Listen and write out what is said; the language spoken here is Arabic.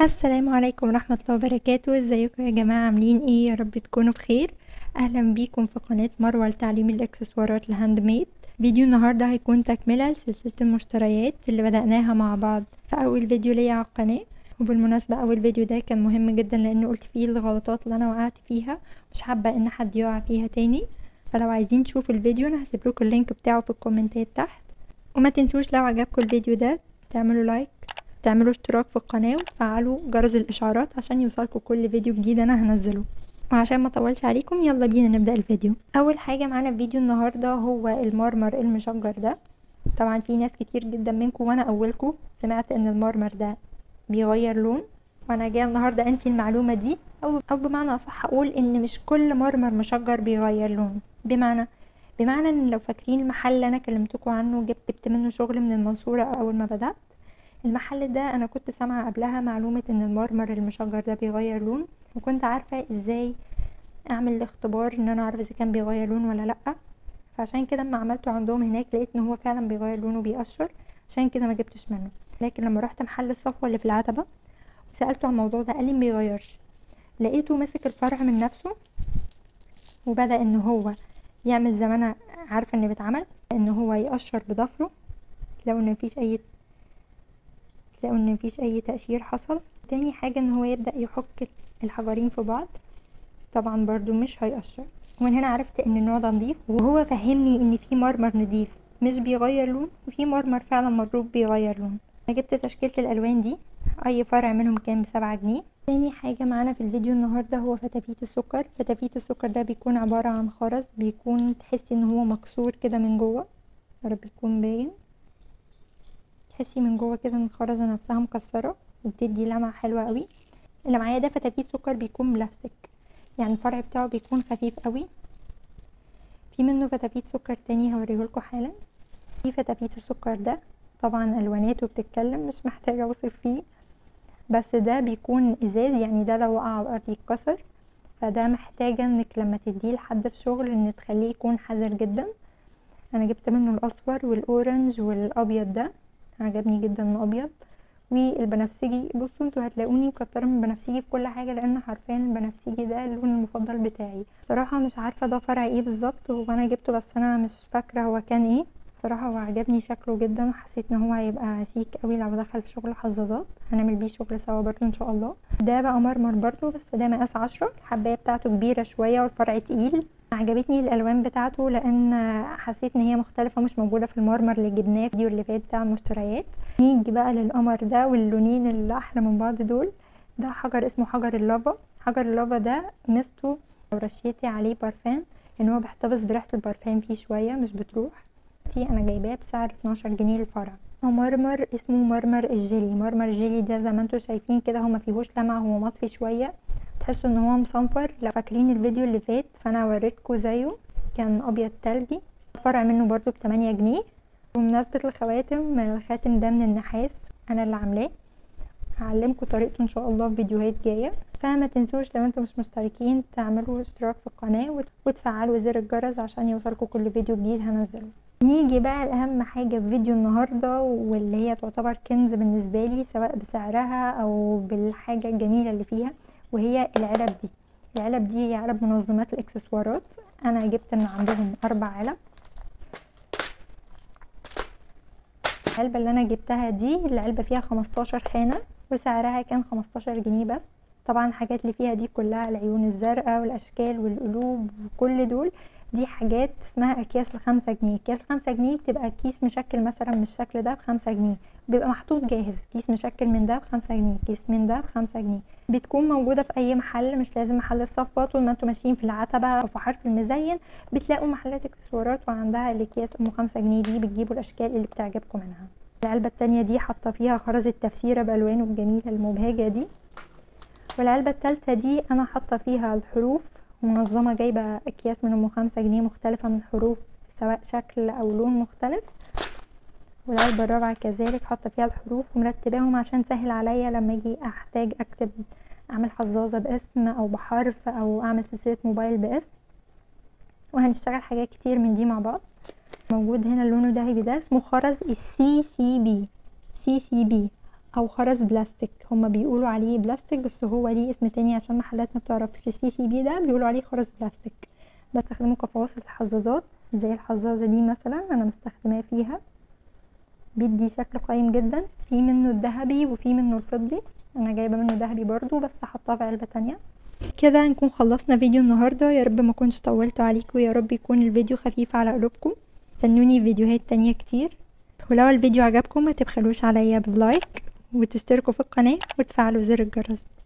السلام عليكم ورحمة الله وبركاته. ازيكم يا جماعة؟ عاملين ايه؟ يا رب تكونوا بخير. اهلا بيكم في قناة مروة لتعليم الاكسسوارات الهاند ميد. فيديو النهاردة هيكون تكملة لسلسلة المشتريات اللي بدأناها مع بعض في اول فيديو ليا على القناة، وبالمناسبة اول فيديو ده كان مهم جدا لانه قلت فيه الغلطات اللي انا وقعت فيها، مش حابة ان حد يقع فيها تاني. فلو عايزين تشوفوا الفيديو انا هسيب لكم اللينك بتاعه في الكومنتات تحت، وما تنسوش لو عجبكم الفيديو ده تعملوا لايك، تعملوا اشتراك في القناة، وتفعلوا جرس الاشعارات عشان يوصلكوا كل فيديو جديد انا هنزله. وعشان ما اطولش عليكم يلا بينا نبدأ الفيديو. اول حاجة معانا في فيديو النهاردة هو المرمر المشجر ده. طبعا في ناس كتير جدا منكم وانا اولكم سمعت ان المرمر ده بيغير لون، وانا جايه النهاردة انفي المعلومة دي، او بمعنى اصح اقول ان مش كل مرمر مشجر بيغير لون. بمعنى ان لو فاكرين المحل اللي انا كلمتكم عنه جبت منه شغل من المنصورة اول ما بدأت، المحل ده انا كنت سامعه قبلها معلومه ان المرمر المشجر ده بيغير لون، وكنت عارفه ازاي اعمل الاختبار ان انا اعرف اذا كان بيغير لون ولا لا. فعشان كده لما عملته عندهم هناك لقيت ان هو فعلا بيغير لون وبيقشر، عشان كده ما جبتش منه. لكن لما رحت محل الصفوة اللي في العتبة وسالته عن الموضوع ده قال لي ما بيغيرش، لقيته ماسك الفرع من نفسه وبدا ان هو يعمل زي ما انا عارفه ان بيتعمل، ان هو يقشر بضفره لو ان مفيش اي تقشير حصل. تاني حاجة ان هو يبدأ يحك الحجرين في بعض، طبعا برضو مش هيقشر. ومن هنا عرفت ان النوع ده نضيف، وهو فهمني ان في مرمر نضيف مش بيغير لون، وفي مرمر فعلا مضروب بيغير لون. انا جبت تشكيلة الالوان دي، اي فرع منهم كان ب7 جنيه. تاني حاجة معانا في الفيديو النهاردة هو فتافيت السكر. فتافيت السكر ده بيكون عبارة عن خرز، بيكون تحسي ان هو مكسور كده من جوه، يا رب يكون باين، تحسي من جوه كده ان الخرزه نفسها مكسره وبتدي لمعه حلوه قوي. اللي معايا ده فتافيت سكر بيكون بلاستيك، يعني الفرع بتاعه بيكون خفيف قوي. في منه فتافيت سكر تاني هوريهولكوا حالا. في فتافيت السكر ده طبعا الواناته بتتكلم، مش محتاجه اوصف فيه، بس ده بيكون ازاز، يعني ده لو وقع على الارض يتكسر. فده محتاجه انك لما تديه لحد في شغل ان تخليه يكون حذر جدا. انا جبت منه الاصفر والاورنج والابيض، ده عجبني جدا الابيض والبنفسجي. بصوا انتوا هتلاقوني مكتره من البنفسجي في كل حاجه، لان حرفيا البنفسجي ده اللون المفضل بتاعي. صراحه مش عارفه ده فرع ايه بالظبط، هو انا جبته بس انا مش فاكره هو كان ايه. صراحه هو عجبني شكله جدا، حسيت ان هو هيبقى شيك قوي لو دخل في شغل حظاظات، هنعمل بيه شغل سوا برده ان شاء الله. ده بقى مرمر برده، بس ده مقاس 10، الحبايه بتاعته كبيره شويه والفرع تقيل. عجبتني الالوان بتاعته لان حسيت ان هي مختلفه مش موجوده في المرمر اللي جبناه فيديو اللي فات بتاع المشتريات. نيجي بقى للقمر ده واللونين اللي احلى من بعض دول. ده حجر اسمه حجر اللافا. حجر اللافا ده ميزته لو رشيتي عليه برفان ان هو بيحتفظ بريحه البرفان فيه شويه مش بتروح. دي انا جايباه بسعر 12 جنيه الفرع. مرمر اسمه مرمر الجيلي. مرمر الجيلي ده زي ما انتم شايفين كده هو ما فيهوش لمعه، هو مطفي شويه، تحسوا ان هو مصنفر. لو فاكرين الفيديو اللي فات فانا وريتكم زيه، كان ابيض تلجي. فرع منه برده ب8 جنيه. بمناسبه الخواتم، الخاتم ده من النحاس انا اللي عاملاه، هعلمكم طريقته ان شاء الله في فيديوهات جايه. فما تنسوش لو انتم مش مشتركين تعملوا اشتراك في القناه وتفعلوا زر الجرس عشان يوصلكم كل فيديو جديد هنزله. نيجي بقى لاهم حاجه في فيديو النهارده، واللي هي تعتبر كنز بالنسبه لي سواء بسعرها او بالحاجه الجميله اللي فيها، وهي العلب دي. العلب دي هي علب منظمات الاكسسوارات، انا جبت من عندهم 4 علب. العلبه اللي انا جبتها دي العلبه فيها 15 خانه وسعرها كان 15 جنيه بس. طبعا الحاجات اللي فيها دي كلها العيون الزرقاء والاشكال والقلوب وكل دول، دي حاجات اسمها اكياس ال5 جنيه. اكياس ال5 جنيه بتبقى كيس مشكل مثلا من الشكل ده ب5 جنيه، بيبقى محطوط جاهز. كيس مشكل من ده ب5 جنيه، كيس من ده ب5 جنيه. بتكون موجوده في اي محل، مش لازم محل الصفوة. طول ما انتم ماشيين في العتبه او في حاره المزين بتلاقوا محلات اكسسوارات وعندها الاكياس ام 5 جنيه دي، بتجيبوا الاشكال اللي بتعجبكم منها. العلبه الثانيه دي حاطه فيها خرزه تفسيره بالوانه الجميله المبهجه دي. والعلبه الثالثه دي انا حاطه فيها الحروف، منظمه جايبه اكياس من ام 5 جنيه مختلفه من حروف سواء شكل او لون مختلف. والعلبه الرابعه كذلك حاطه فيها الحروف ومرتباهم عشان سهل عليا لما اجي احتاج اكتب اعمل حظاظه باسم او بحرف او اعمل سلسله موبايل باسم. وهنشتغل حاجات كتير من دي مع بعض. موجود هنا اللون الذهبي ده اسمه خرز السي سي بي، او خرز بلاستيك، هما بيقولوا عليه بلاستيك بس هو ليه اسم تاني عشان محلات ما بتعرفش. CCB ده بيقولوا عليه خرز بلاستيك. بستخدمه كفواصل الحظاظات زي الحظاظه دي مثلا انا مستخدماه فيها، بيدي شكل قايم جدا. في منه الذهبي وفي منه الفضي، انا جايبه منه ذهبي برضو بس حطاه في علبه تانية. كده نكون خلصنا فيديو النهارده، يا رب ما كنتش طولت عليكم، يا رب يكون الفيديو خفيف على قلوبكم. استنوني فيديوهات تانية كتير، ولو الفيديو عجبكم ما تبخلوش عليا باللايك وتشتركوا في القناه وتفعلوا زر الجرس.